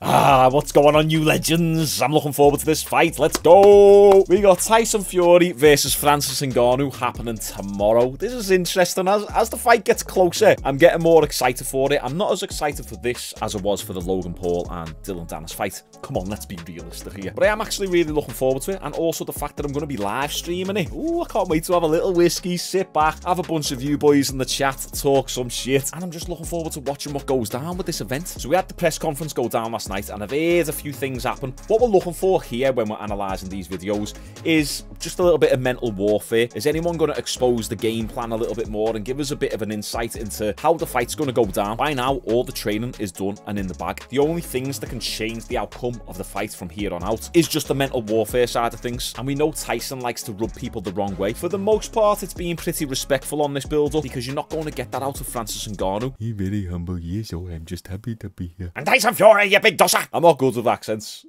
Ah, what's going on, you legends? I'm looking forward to this fight. Let's go. We got Tyson Fury versus Francis Ngannou happening tomorrow. This is interesting. As the fight gets closer, I'm getting more excited for it. I'm not as excited for this as I was for the Logan Paul and Dillon Danis fight. Come on, let's be realistic here. But I am actually really looking forward to it, and also the fact that I'm going to be live streaming it. Ooh, I can't wait to have a little whiskey, sit back, have a bunch of you boys in the chat, talk some shit, and I'm just looking forward to watching what goes down with this event. So we had the press conference go down last night, and I've heard a few things happen. What we're looking for here when we're analysing these videos is just a little bit of mental warfare. Is anyone going to expose the game plan a little bit more and give us a bit of an insight into how the fight's going to go down? By now, all the training is done and in the bag. The only things that can change the outcome of the fight from here on out is just the mental warfare side of things. And we know Tyson likes to rub people the wrong way. For the most part, it's being pretty respectful on this build-up, because you're not going to get that out of Francis Ngannou. You're very humble, yeah, so I'm just happy to be here. And Tyson Fury, you big dosser! I'm not good with accents.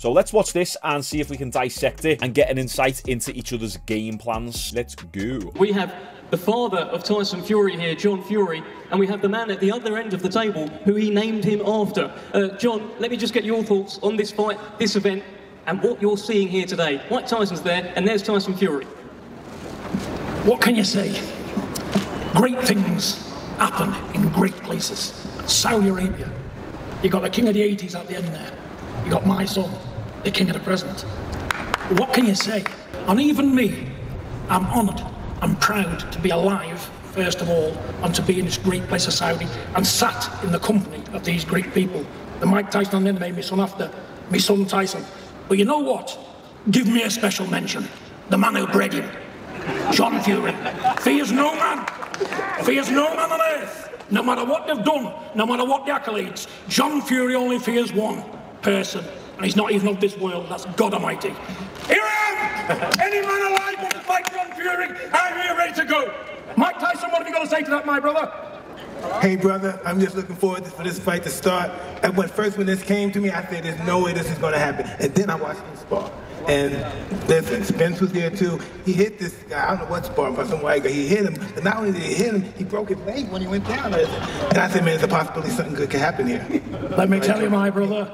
So let's watch this and see if we can dissect it and get an insight into each other's game plans. Let's go. We have the father of Tyson Fury here, John Fury, and we have the man at the other end of the table who he named him after. John, let me just get your thoughts on this fight, this event, and what you're seeing here today. Mike Tyson's there, and there's Tyson Fury. What can you say? Great things happen in great places. Saudi Arabia. You got the king of the 80s at the end there. You got my son, the king of the present. What can you say? And even me, I'm honoured, I'm proud to be alive, first of all, and to be in this great place of Saudi, and sat in the company of these great people. The Mike Tyson and then made me son after, me son Tyson. But you know what? Give me a special mention. The man who bred him, John Fury. Fears no man. Fears no man on earth. No matter what they've done, no matter what the accolades, John Fury only fears one person, and he's not even of this world, that's God Almighty. Here I am! Any man alive wants to fight John Fury, I'm here ready to go. Mike Tyson, what have you got to say to that, my brother? Hey, brother, I'm just looking forward to, for this fight to start. And when this came to me, I said, there's no way this is going to happen. And then I watched him spar. And listen, Spence was there too. He hit this guy, I don't know what spar, but some white guy, he hit him. But not only did he hit him, he broke his leg when he went down. And I said, man, there's a possibility something good could happen here. Let me tell you, my brother,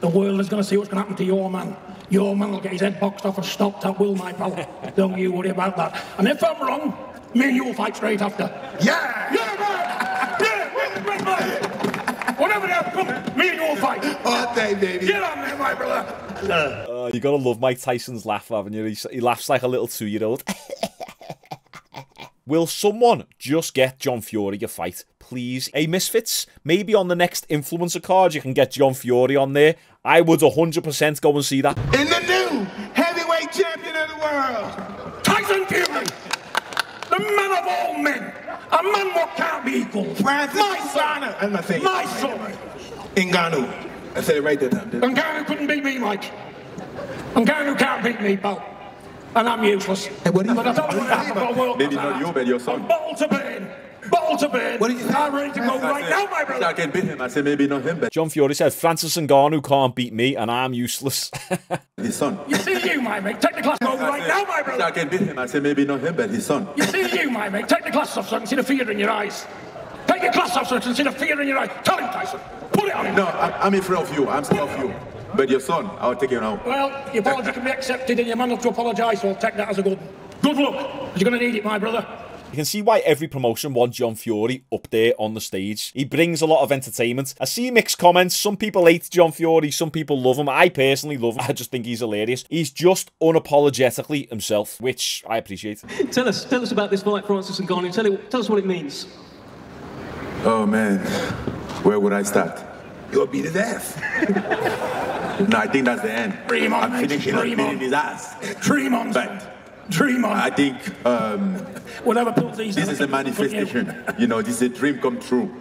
the world is going to see what's going to happen to your man. Your man will get his head boxed off and stopped at will, my pal. Don't you worry about that. And if I'm wrong, me and you will fight straight after. Yeah! Yeah, man! Yeah! We're the best man! Whatever the outcome, me and you will fight. Oh, day, baby. Get on there, my brother. You got to love Mike Tyson's laugh, haven't you? He laughs like a little two-year-old. Will someone just get John Fury a fight? Please. Hey, Misfits, maybe on the next influencer card you can get John Fury on there. I would 100% go and see that. In the new heavyweight champion of the world, Tyson Fury, the man of all men, a man what can't be equal. Francis, my son, Ngannou. I said it right that time. Ngannou couldn't beat me, Mike. Ngannou can't beat me, pal. And I'm useless. Hey, what do you think? Maybe not you, but your son. Bottle to burn. Bottle to burn. What are you? I'm ready to go right now, my brother. I can beat him. I said maybe not him, but John Fury said Francis Ngannou can't beat me, and I'm useless. His son. You see you, my mate. Take the glasses off right now, my brother. I can beat him. I said maybe not him, but his son. You see you, my mate. Take the glasses off so I can see the fear in your eyes. Take your glasses off so I can see the fear in your eyes. Tell him, Tyson. Put it on him. No, I'm in front of you. I'm scared of you. But your son, I'll take him out. Well, your apology can be accepted and your man will have to apologise, so I'll take that as a good one. Good luck. You're going to need it, my brother. You can see why every promotion wants John Fury up there on the stage. He brings a lot of entertainment. I see mixed comments. Some people hate John Fury. Some people love him. I personally love him. I just think he's hilarious. He's just unapologetically himself, which I appreciate. Tell us about this fight, Francis Ngannou. Tell us what it means. Oh, man. Where would I start? You'll beat his ass. No, I think that's the end. Dream on, I'm finishing his ass. Dream on, but dream on. I think whatever this is a manifestation. You know, this is a dream come true.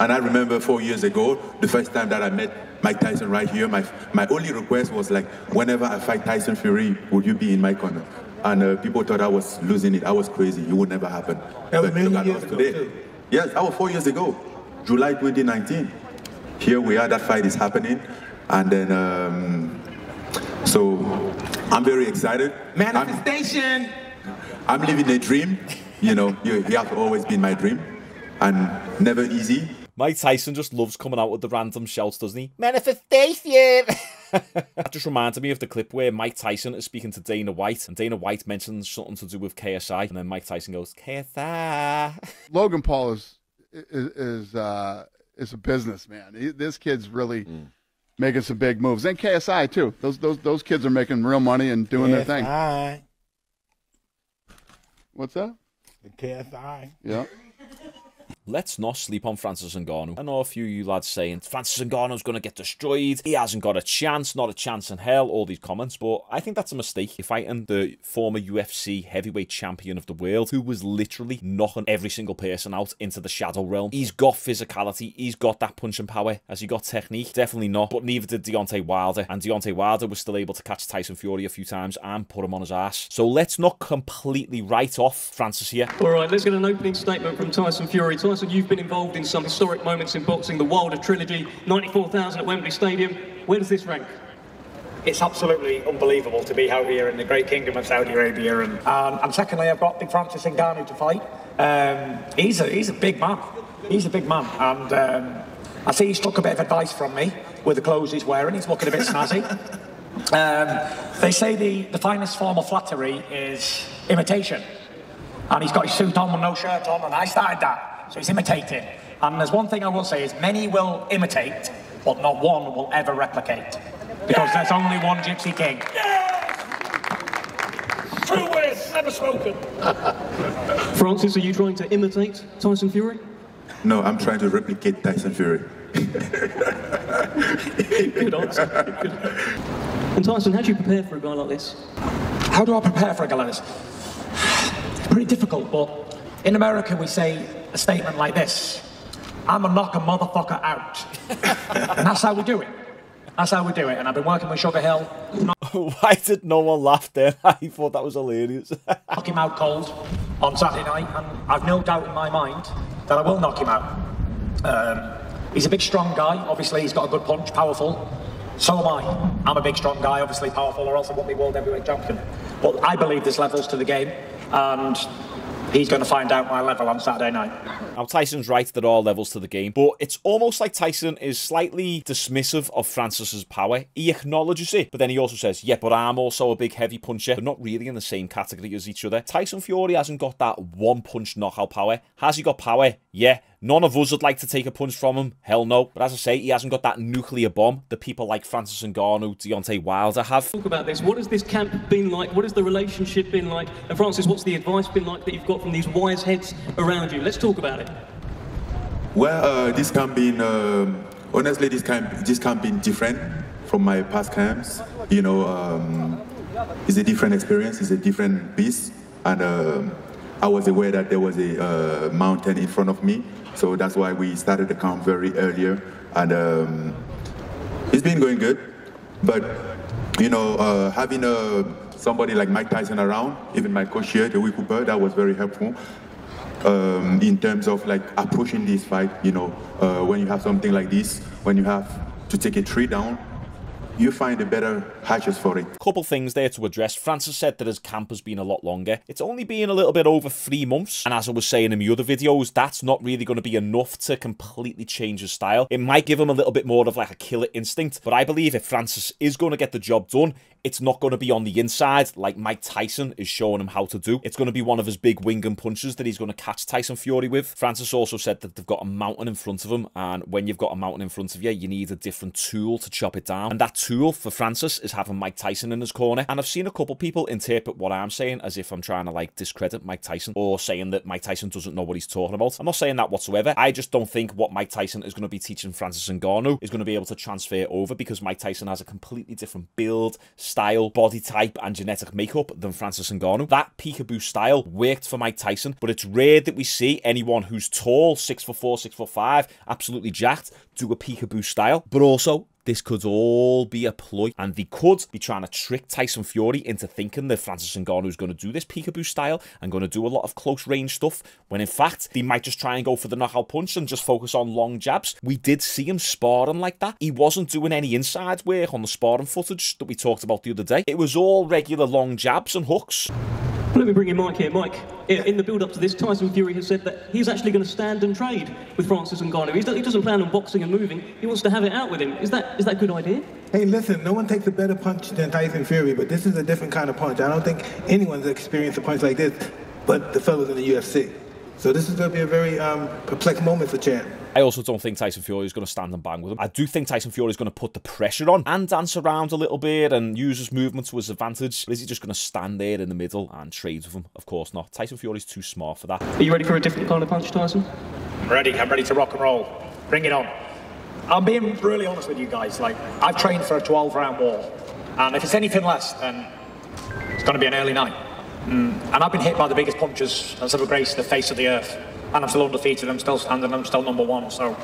And I remember 4 years ago, the first time that I met Mike Tyson right here, my only request was like, whenever I fight Tyson Fury, would you be in my corner? And people thought I was losing it. I was crazy. It would never happen. That was many years ago today. Yes, that was 4 years ago, July 2019. Here we are. That fight is happening. And then, so I'm very excited. Manifestation! I'm living a dream. You know, you have always been my dream and never easy. Mike Tyson just loves coming out with the random shouts, doesn't he? Manifestation! That just reminded me of the clip where Mike Tyson is speaking to Dana White, and Dana White mentions something to do with KSI, and then Mike Tyson goes, KSI. Logan Paul is a businessman. This kid's really making some big moves, and KSI too. Those kids are making real money and doing their thing. KSI. What's that? The KSI. Yeah. Let's not sleep on Francis Ngannou. I know a few of you lads saying, Francis Ngannou's going to get destroyed. He hasn't got a chance, not a chance in hell, all these comments. But I think that's a mistake. You're fighting the former UFC heavyweight champion of the world, who was literally knocking every single person out into the shadow realm. He's got physicality. He's got that punching power. Has he got technique? Definitely not. But neither did Deontay Wilder. And Deontay Wilder was still able to catch Tyson Fury a few times and put him on his ass. So let's not completely write off Francis here. All right, let's get an opening statement from Tyson Fury. Tyson, you've been involved in some historic moments in boxing, the Wilder trilogy, 94,000 at Wembley Stadium. Where does this rank? It's absolutely unbelievable to be out here in the great kingdom of Saudi Arabia. And secondly, I've got big Francis Ngannou to fight. He's a big man. He's a big man. And I see he's took a bit of advice from me with the clothes he's wearing. He's looking a bit snazzy. They say the finest form of flattery is imitation. And he's got his suit on with no shirt on, and I started that. So it's imitating. And there's one thing I will say is many will imitate, but not one will ever replicate. Because there's only one Gypsy King. Yeah! True words, never spoken. Francis, are you trying to imitate Tyson Fury? No, I'm trying to replicate Tyson Fury. Good answer. Good. And Tyson, how do you prepare for a guy like this? How do I prepare for a guy like this? It's pretty difficult, but in America we say a statement like this: I'm gonna knock a motherfucker out. And that's how we do it. That's how we do it. And I've been working with Sugar Hill. Why did no one laugh there? I thought that was hilarious. Knock him out cold on Saturday night, and I've no doubt in my mind that I will knock him out. He's a big, strong guy. Obviously, he's got a good punch, powerful. So am I. I'm a big, strong guy, obviously powerful, or else I won't be world heavyweight champion. But I believe there's levels to the game, and he's going to find out my level on Saturday night. Now, Tyson's right, there are levels to the game, but it's almost like Tyson is slightly dismissive of Francis's power. He acknowledges it, but then he also says, yeah, but I'm also a big heavy puncher. They're not really in the same category as each other. Tyson Fury hasn't got that one-punch knockout power. Has he got power? Yeah. None of us would like to take a punch from him. Hell no. But as I say, he hasn't got that nuclear bomb that people like Francis Ngannou, Deontay Wilder have. Talk about this. What has this camp been like? What has the relationship been like? And Francis, what's the advice been like that you've got from these wise heads around you? Let's talk about it. Well, this camp been, honestly, this camp been different from my past camps. You know, it's a different experience. It's a different beast. And I was aware that there was a mountain in front of me, so that's why we started the camp very earlier, and it's been going good. But you know, having somebody like Mike Tyson around, even my coach here, Dewey Cooper, that was very helpful in terms of like approaching this fight. You know, when you have something like this, when you have to take a three down, you find a better hatches for it. Couple things there to address. Francis said that his camp has been a lot longer. It's only been a little bit over 3 months. And as I was saying in my other videos, that's not really going to be enough to completely change his style. It might give him a little bit more of like a killer instinct. But I believe if Francis is going to get the job done, it's not going to be on the inside like Mike Tyson is showing him how to do. It's going to be one of his big wing and punches that he's going to catch Tyson Fury with. Francis also said that they've got a mountain in front of him. And when you've got a mountain in front of you, you need a different tool to chop it down. And that tool for Francis is having Mike Tyson in his corner. And I've seen a couple people interpret what I'm saying as if I'm trying to like discredit Mike Tyson or saying that Mike Tyson doesn't know what he's talking about. I'm not saying that whatsoever. I just don't think what Mike Tyson is going to be teaching Francis Ngannou is going to be able to transfer over, because Mike Tyson has a completely different build, style, body type and genetic makeup than Francis Ngannou. That peekaboo style worked for Mike Tyson, but it's rare that we see anyone who's tall, 6'4", 6'5", absolutely jacked, do a peekaboo style. But also, this could all be a ploy, and they could be trying to trick Tyson Fury into thinking that Francis Ngannou's going to do this peekaboo style and going to do a lot of close-range stuff, when in fact, they might just try and go for the knockout punch and just focus on long jabs. We did see him sparring like that. He wasn't doing any inside work on the sparring footage that we talked about the other day. It was all regular long jabs and hooks. Let me bring in Mike here. Mike, in the build-up to this, Tyson Fury has said that he's actually going to stand and trade with Francis Ngannou. He doesn't plan on boxing and moving. He wants to have it out with him. Is that a good idea? Hey, listen, no one takes a better punch than Tyson Fury, but this is a different kind of punch. I don't think anyone's experienced a punch like this, but the fellas in the UFC. So this is going to be a very perplex moment for champ. I also don't think Tyson Fury is going to stand and bang with him. I do think Tyson Fury is going to put the pressure on and dance around a little bit and use his movement to his advantage. But is he just going to stand there in the middle and trade with him? Of course not. Tyson Fury's too smart for that. Are you ready for a different kind of punch, Tyson? I'm ready. I'm ready to rock and roll. Bring it on. I'm being really honest with you guys. Like, I've trained for a 12-round war. And if it's anything less, then it's going to be an early night. And I've been hit by the biggest punches that's ever graced the face of the earth. And I'm still undefeated, I'm still standing, I'm still #1. So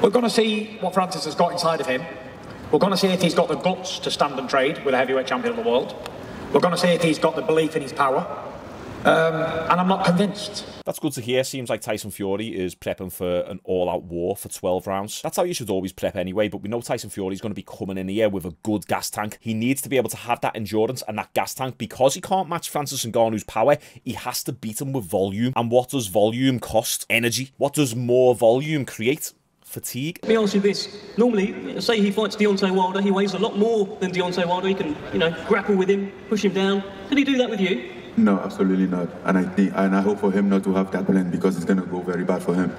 we're going to see what Francis has got inside of him. We're going to see if he's got the guts to stand and trade with a heavyweight champion of the world. We're going to see if he's got the belief in his power. And I'm not convinced. That's good to hear. Seems like Tyson Fury is prepping for an all-out war for 12 rounds. That's how you should always prep anyway, but we know Tyson Fury's going to be coming in here with a good gas tank. He needs to be able to have that endurance and that gas tank because he can't match Francis Ngannou's power. He has to beat him with volume. And what does volume cost? Energy. What does more volume create? Fatigue. Let me ask you this. Normally, say he fights Deontay Wilder, he weighs a lot more than Deontay Wilder. He can, you know, grapple with him, push him down. Can he do that with you? No, absolutely not. And I hope for him not to have that plan because it's going to go very bad for him.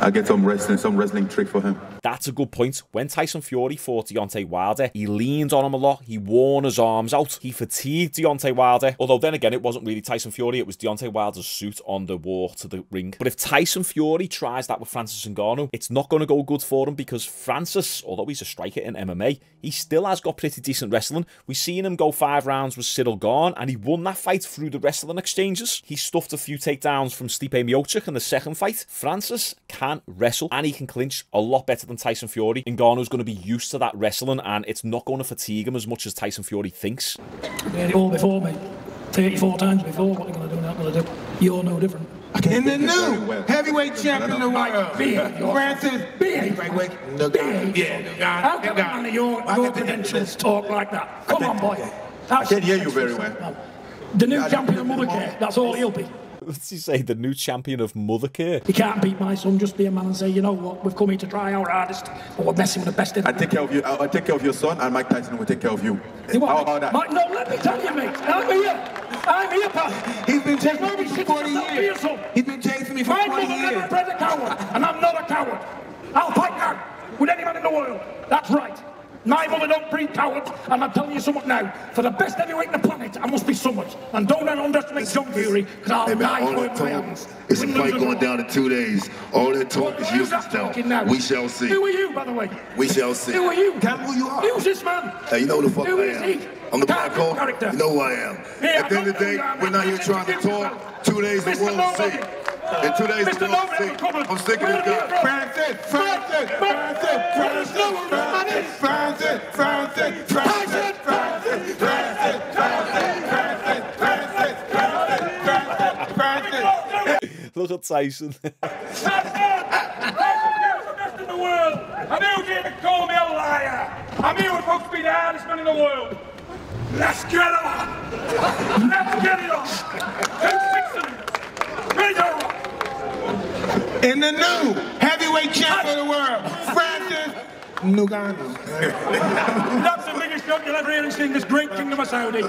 I get some wrestling trick for him. That's a good point. When Tyson Fury fought Deontay Wilder, he leaned on him a lot. He wore his arms out. He fatigued Deontay Wilder. Although then again, it wasn't really Tyson Fury. It was Deontay Wilder's suit on the walk to the ring. But if Tyson Fury tries that with Francis Ngannou, it's not going to go good for him because Francis, although he's a striker in MMA, he still has got pretty decent wrestling. We've seen him go 5 rounds with Cyril Gane, and he won that fight through the wrestling exchanges. He stuffed a few takedowns from Stipe Miocic in the second fight. Francis can wrestle and he can clinch a lot better than Tyson Fury. Ngannou's going to be used to that wrestling and it's not going to fatigue him as much as Tyson Fury thinks. They had it all before, mate. 34 times before. What are you going to do now? What are you going to do? You're no different. In the new heavyweight champion of the world, Francis Heavyweight Ngannou. Yeah. How come none of your credentials talk like that? Come on, boy. I didn't hear you very well. The new champion of mothercare. That's all he'll be. What's he say? The new champion of mothercare. You can't beat my son. Just be a man and say, you know what? We've come here to try our hardest, but we're messing with the best. I take care of you. I'll take care of your son, and Mike Tyson will take care of you. How about that? Mike, no, let me tell you, mate. I'm here, pal. He's been chasing me for 40 years. He's been chasing me for 40 years. My mother never bred a coward, and I'm not a coward. I'll fight now with anyone in the world. That's right. My mother don't breed cowards, and I'm telling you something now. For the best heavyweight on the planet, I must be someone. And don't underestimate John Fury, because I'll die for it. It's a fight going down in 2 days. All that talk is useless now. We shall see. Who are you, by the way? We shall see. Who are you? Tell who you are. Who's this man? Hey, you know who the fuck I am. I'm the black hole. You know who I am. At the end of the day, we're not here trying to talk. 2 days and we'll see. In 2 days, Mr. I'm sick of this guy. Francis. Look at Tyson. That's the world. I knew you to call me a liar. I knew it must be the hardest man in the world. Let's get it on. Let's get it on. 2-6. Ready to rock. In the new heavyweight champion of the world, Francis Ngannou. That's the biggest joke you'll ever hear in this great kingdom of Saudi.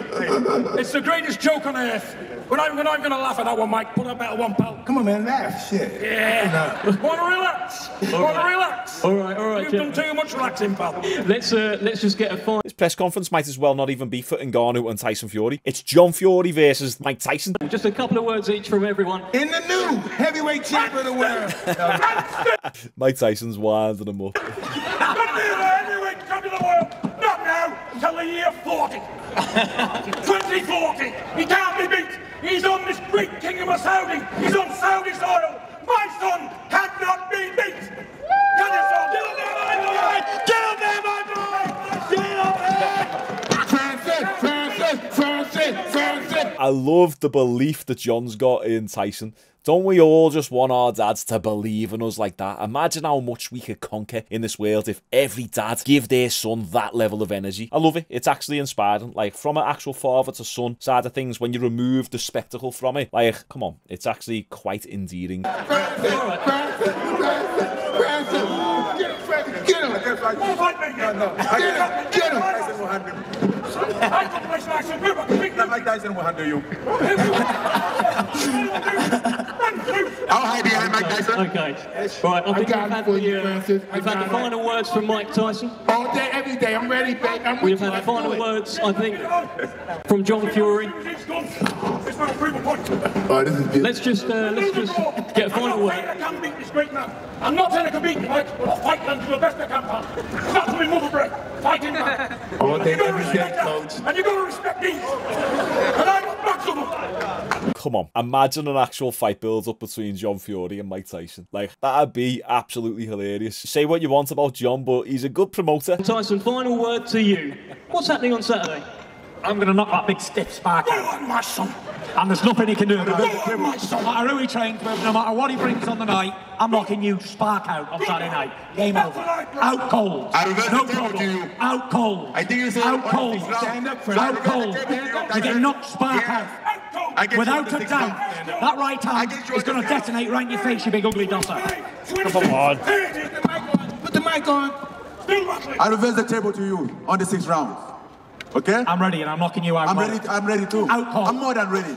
It's the greatest joke on earth. We're not even going to laugh at that one, Mike. Put a better one, pal. Come on, man, laugh. Shit. Yeah. No. Want to relax? Want to relax? All right. You've done too much relaxing, pal. Let's just get a fight. This press conference might as well not even be for Ngannou and Tyson Fury. It's John Fury versus Mike Tyson. Just a couple of words each from everyone. In the new heavyweight champion of the world. Mike Tyson's winding him up. Not me, heavyweight champion of the world. Not now, until the year 40. 2040. He can't be beat. He's on this great kingdom of Saudi. He's on Saudi soil. My son cannot be beat. Can you, son? Get on there, my boy. Get on there, my boy. Get on there. Francis. I love the belief that John's got in Tyson. Don't we all just want our dads to believe in us like that? Imagine how much we could conquer in this world if every dad gave their son that level of energy. I love it. It's actually inspiring. Like, from an actual father to son side of things, when you remove the spectacle from it, like, come on, it's actually quite endearing. Get him! Mike Tyson will handle you. I'll hide behind Mike Tyson. Okay. Right, I think we've had the final words from Mike Tyson. All day, every day. I'm ready, babe. I'm with you. We've had the final words, I think, from John Fury. Right, this is good. Let's just get a final word. I can't beat this great man. I'm not saying I can beat you, Mike, but I'll fight them to the best I can, pal. That's my mother break. Fighting man. All day, every day. And you gotta respect these. And I got back to them. Come on, imagine an actual fight build-up between John Fury and Mike Tyson. Like, that'd be absolutely hilarious. Say what you want about John, but he's a good promoter. Tyson, final word to you. What's happening on Saturday? I'm gonna knock that big stiff spark out. My son. And there's nothing he can do about it. No matter who he trains with, no matter what he brings on the night, I'm knocking you spark out on Saturday night. Game over. Out cold. No problem. Out cold. Out cold. Stand up for it. Out cold. You get knocked spark out. Without a doubt, that right hand is going to detonate right in your face, you big ugly doffer. Come on. Put the mic on. I reverse the table to you on the 6th round. Okay? I'm ready and I'm knocking you out. I'm ready too. Out cold. I'm more than ready.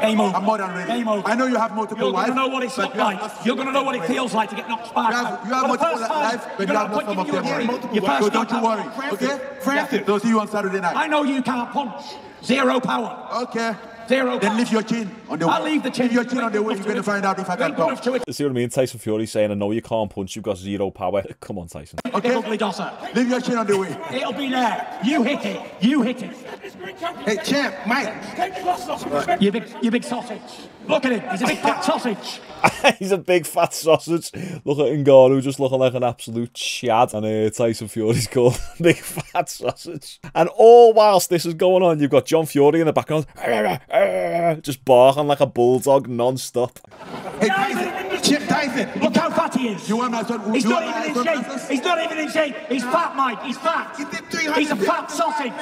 Game over. I'm more than ready. Game over. I know you have multiple lives. You're going to know what it's like. You're going to know what it feels like to get knocked back. You have multiple lives, but you have not some of them. So don't you worry. Okay? Francis. So see you on Saturday night. I know you can't punch. Zero power. Okay. Zero. Then lift your chin on the way. I'll leave the chin. Leave your chin on the way. You're going to find out if I can punch. See what I mean? Tyson Fury saying, I know you can't punch. You've got zero power. Come on, Tyson. Okay, ugly dosser. Leave your chin on the way. It'll be there. You hit it. You hit it. Hey, champ, Mike. You big sausage. Look at him. He's a big fat sausage. He's a big fat sausage. Look at Ngannou just looking like an absolute chad. And Tyson Fury's called big fat sausage. And all whilst this is going on, you've got John Fury in the background. Just barking like a bulldog non-stop. Hey, Tyson, Chip Tyson, look how fat he is. He's not even in shape. He's not even in shape. He's fat, Mike. He's fat. He's a fat sausage.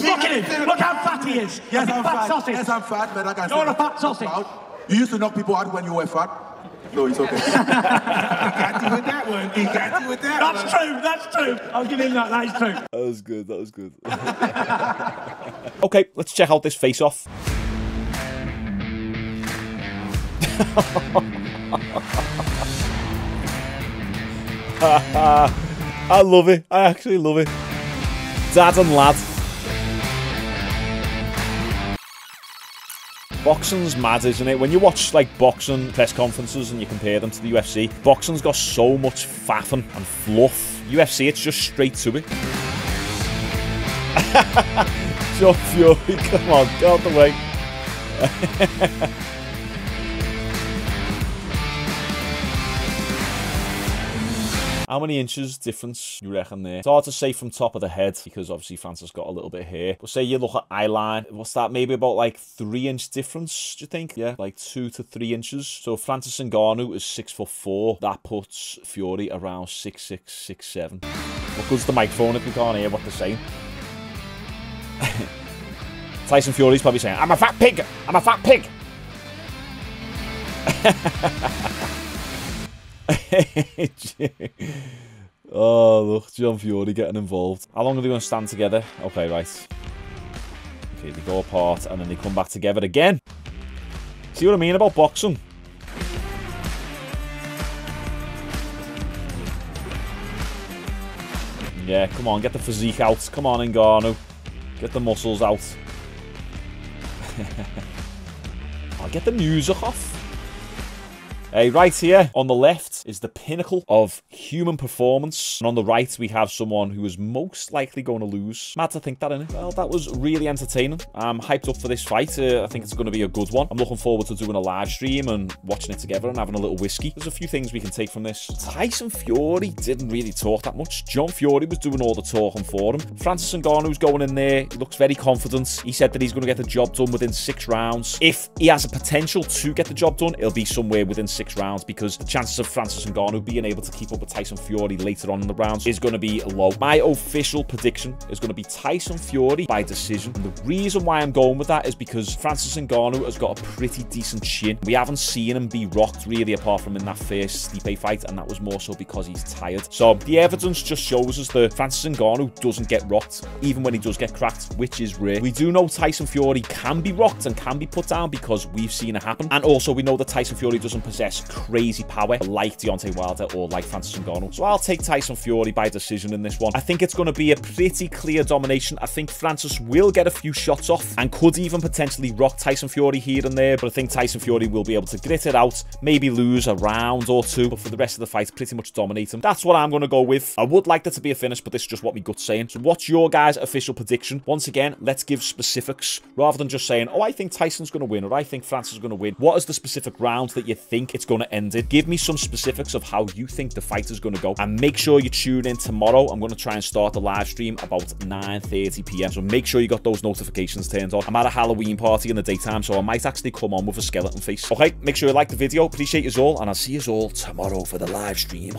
Look at him. Look how fat he is. Yes, I'm fat. Sausage. Yes, I'm fat, but I can't. You're a fat sausage. You used to knock people out when you were fat. No, it's okay. He got you with that one. He got you with that one. That's true. That's true. I'll give him that. That is true. That was good. That was good. Okay, let's check out this face-off. I love it. I actually love it. Dad and lad. Boxing's mad, isn't it? When you watch, like, boxing press conferences and you compare them to the UFC, boxing's got so much faffing and fluff. UFC, it's just straight to it. John Fury, come on, get out the way. How many inches difference you reckon there? It's hard to say from top of the head because obviously Francis got a little bit of hair. But say you look at eye line, what's that? Maybe about like 3 inch difference, do you think? Yeah, like 2 to 3 inches. So Francis Ngannou is 6'4". That puts Fury around 6'6", 6'7". What good's the microphone if you can't hear what they're saying? Tyson Fury's probably saying, I'm a fat pig! I'm a fat pig! Oh, look, John Fury getting involved. How long are they going to stand together? Okay, right. Okay, they go apart and then they come back together again. See what I mean about boxing? Yeah, come on, get the physique out. Come on, Ngannou. Get the muscles out. I'll get the music off. Hey, right here, on the left, left is the pinnacle of human performance, and on the right we have someone who is most likely going to lose. Mad to think that, innit? Well, that was really entertaining. I'm hyped up for this fight. I think it's going to be a good one. I'm looking forward to doing a live stream and watching it together and having a little whiskey. There's a few things we can take from this. Tyson Fury didn't really talk that much. John Fury was doing all the talking for him. Francis Ngannou's going in there. He looks very confident. He said that he's going to get the job done within 6 rounds. If he has a potential to get the job done, it'll be somewhere within 6 rounds, because the chances of Francis Ngannou being able to keep up with Tyson Fury later on in the rounds is going to be low. My official prediction is going to be Tyson Fury by decision. And the reason why I'm going with that is because Francis Ngannou has got a pretty decent chin. We haven't seen him be rocked really apart from in that first Stipe fight, and that was more so because he's tired. So the evidence just shows us that Francis Ngannou doesn't get rocked, even when he does get cracked, which is rare. We do know Tyson Fury can be rocked and can be put down because we've seen it happen. And also we know that Tyson Fury doesn't possess crazy power like Deontay Wilder or like Francis Ngannou. So I'll take Tyson Fury by decision in this one. I think it's going to be a pretty clear domination. I think Francis will get a few shots off and could even potentially rock Tyson Fury here and there, but I think Tyson Fury will be able to grit it out, maybe lose a round or two, but for the rest of the fight, pretty much dominate him. That's what I'm going to go with. I would like there to be a finish, but this is just what my gut's saying. So what's your guys' official prediction? Once again, let's give specifics rather than just saying, oh, I think Tyson's going to win, or I think Francis is going to win. What is the specific round that you think it's going to end in? Give me some specifics of how you think the fight is going to go, and make sure you tune in tomorrow. I'm going to try and start the live stream about 9:30 p.m. so make sure you got those notifications turned on. I'm at a Halloween party in the daytime, so I might actually come on with a skeleton face. Okay, make sure you like the video. Appreciate you all, and I'll see you all tomorrow for the live stream.